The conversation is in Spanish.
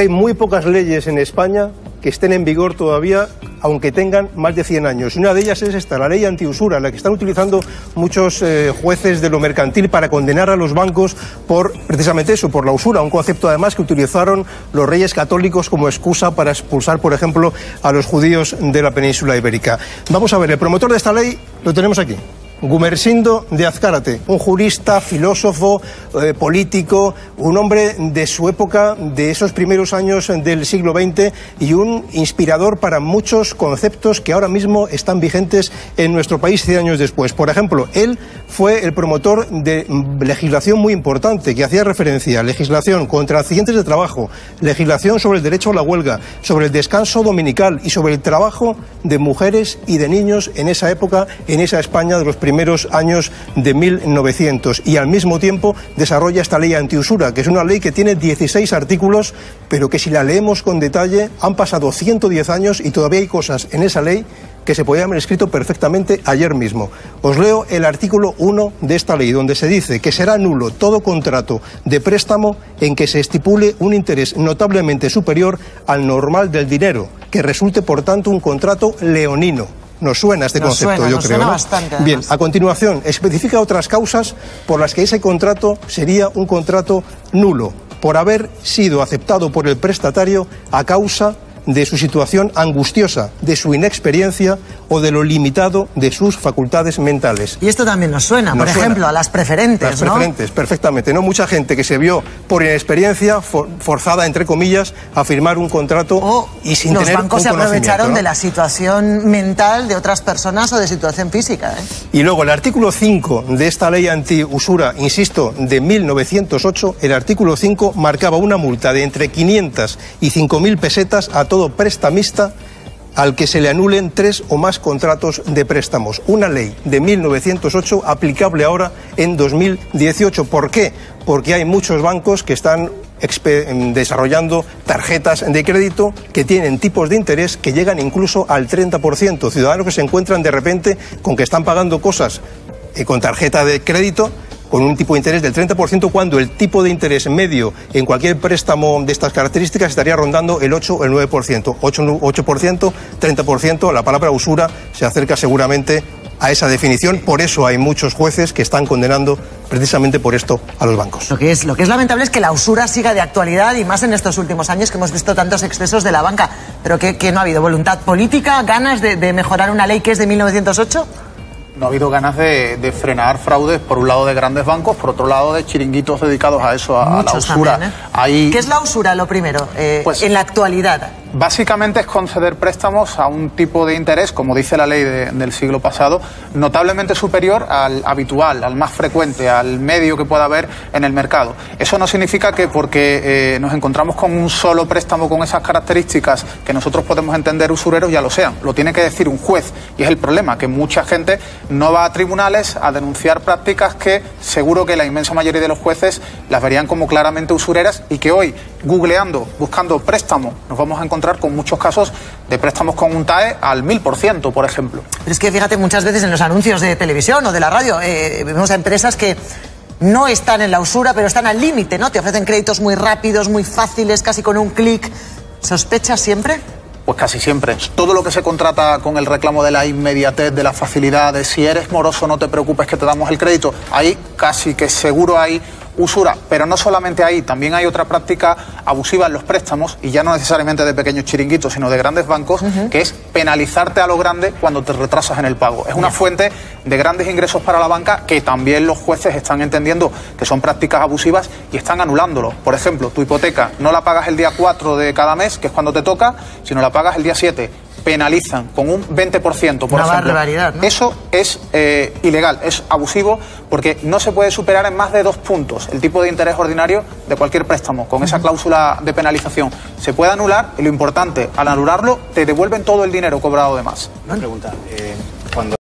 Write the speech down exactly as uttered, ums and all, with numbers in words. Hay muy pocas leyes en España que estén en vigor todavía, aunque tengan más de cien años. Una de ellas es esta, la ley antiusura, la que están utilizando muchos eh, jueces de lo mercantil para condenar a los bancos por precisamente eso, por la usura, un concepto además que utilizaron los reyes católicos como excusa para expulsar, por ejemplo, a los judíos de la península ibérica. Vamos a ver, el promotor de esta ley lo tenemos aquí. Gumersindo de Azcárate, un jurista, filósofo, eh, político, un hombre de su época, de esos primeros años del siglo veinte y un inspirador para muchos conceptos que ahora mismo están vigentes en nuestro país cien años después. Por ejemplo, él fue el promotor de legislación muy importante que hacía referencia a legislación contra accidentes de trabajo, legislación sobre el derecho a la huelga, sobre el descanso dominical y sobre el trabajo de mujeres y de niños en esa época, en esa España de los primeros primeros años de mil novecientos, y al mismo tiempo desarrolla esta ley antiusura, que es una ley que tiene dieciséis artículos, pero que si la leemos con detalle han pasado ciento diez años y todavía hay cosas en esa ley que se podían haber escrito perfectamente ayer mismo. Os leo el artículo uno de esta ley, donde se dice que será nulo todo contrato de préstamo en que se estipule un interés notablemente superior al normal del dinero, que resulte por tanto un contrato leonino. Nos suena este nos concepto, suena, yo nos creo. Suena ¿no? bastante, Bien, a continuación, especifica otras causas por las que ese contrato sería un contrato nulo, por haber sido aceptado por el prestatario a causa de su situación angustiosa, de su inexperiencia o de lo limitado de sus facultades mentales. Y esto también nos suena, nos por suena. ejemplo, a las preferentes, Las ¿no? preferentes, perfectamente, ¿no? Mucha gente que se vio por inexperiencia, for, forzada, entre comillas, a firmar un contrato o y sin tener un conocimiento. Los bancos se aprovecharon ¿no? de la situación mental de otras personas o de situación física, ¿eh? Y luego el artículo cinco de esta ley antiusura, insisto, de mil novecientos ocho, el artículo cinco marcaba una multa de entre quinientas y cinco mil pesetas a todo prestamista al que se le anulen tres o más contratos de préstamos. Una ley de mil novecientos ocho aplicable ahora en dos mil dieciocho. ¿Por qué? Porque hay muchos bancos que están desarrollando tarjetas de crédito que tienen tipos de interés que llegan incluso al treinta por ciento. Ciudadanos que se encuentran de repente con que están pagando cosas con tarjeta de crédito con un tipo de interés del treinta por ciento, cuando el tipo de interés medio en cualquier préstamo de estas características estaría rondando el ocho o el nueve por ciento. ocho por ciento, treinta por ciento, la palabra usura se acerca seguramente a esa definición, por eso hay muchos jueces que están condenando precisamente por esto a los bancos. Lo que es, lo que es lamentable es que la usura siga de actualidad, y más en estos últimos años que hemos visto tantos excesos de la banca, pero que, que no ha habido voluntad política, ganas de, de mejorar una ley que es de mil novecientos ocho... No ha habido ganas de, de frenar fraudes, por un lado de grandes bancos, por otro lado de chiringuitos dedicados a eso, a, a la usura. También, ¿eh? Ahí... ¿Qué es la usura, lo primero, eh, pues, en la actualidad? Básicamente es conceder préstamos a un tipo de interés, como dice la ley de, del siglo pasado, notablemente superior al habitual, al más frecuente, al medio que pueda haber en el mercado. Eso no significa que porque eh, nos encontramos con un solo préstamo con esas características que nosotros podemos entender usureros ya lo sean. Lo tiene que decir un juez, y es el problema, que mucha gente no va a tribunales a denunciar prácticas que seguro que la inmensa mayoría de los jueces las verían como claramente usureras, y que hoy, googleando, buscando préstamo, nos vamos a encontrar con muchos casos de préstamos con un T A E al mil por ciento, por ejemplo. Pero es que fíjate, muchas veces en los anuncios de televisión o de la radio eh, vemos a empresas que no están en la usura, pero están al límite, ¿no? Te ofrecen créditos muy rápidos, muy fáciles, casi con un clic. ¿Sospechas siempre? Pues casi siempre. Todo lo que se contrata con el reclamo de la inmediatez, de la facilidad, de si eres moroso no te preocupes que te damos el crédito, ahí casi que seguro hay usura. Pero no solamente ahí, también hay otra práctica abusiva en los préstamos, y ya no necesariamente de pequeños chiringuitos, sino de grandes bancos, uh-huh. que es penalizarte a lo grande cuando te retrasas en el pago. Es una uh-huh. fuente de grandes ingresos para la banca, que también los jueces están entendiendo que son prácticas abusivas y están anulándolo. Por ejemplo, tu hipoteca no la pagas el día cuatro de cada mes, que es cuando te toca, sino la pagas el día siete. Penalizan con un veinte por ciento, por ejemplo. Una barbaridad, ¿no? Eso es eh, ilegal, es abusivo, porque no se puede superar en más de dos puntos el tipo de interés ordinario de cualquier préstamo con uh-huh. esa cláusula de penalización. Se puede anular, y lo importante, al anularlo te devuelven todo el dinero cobrado de más. Una pregunta, eh, cuando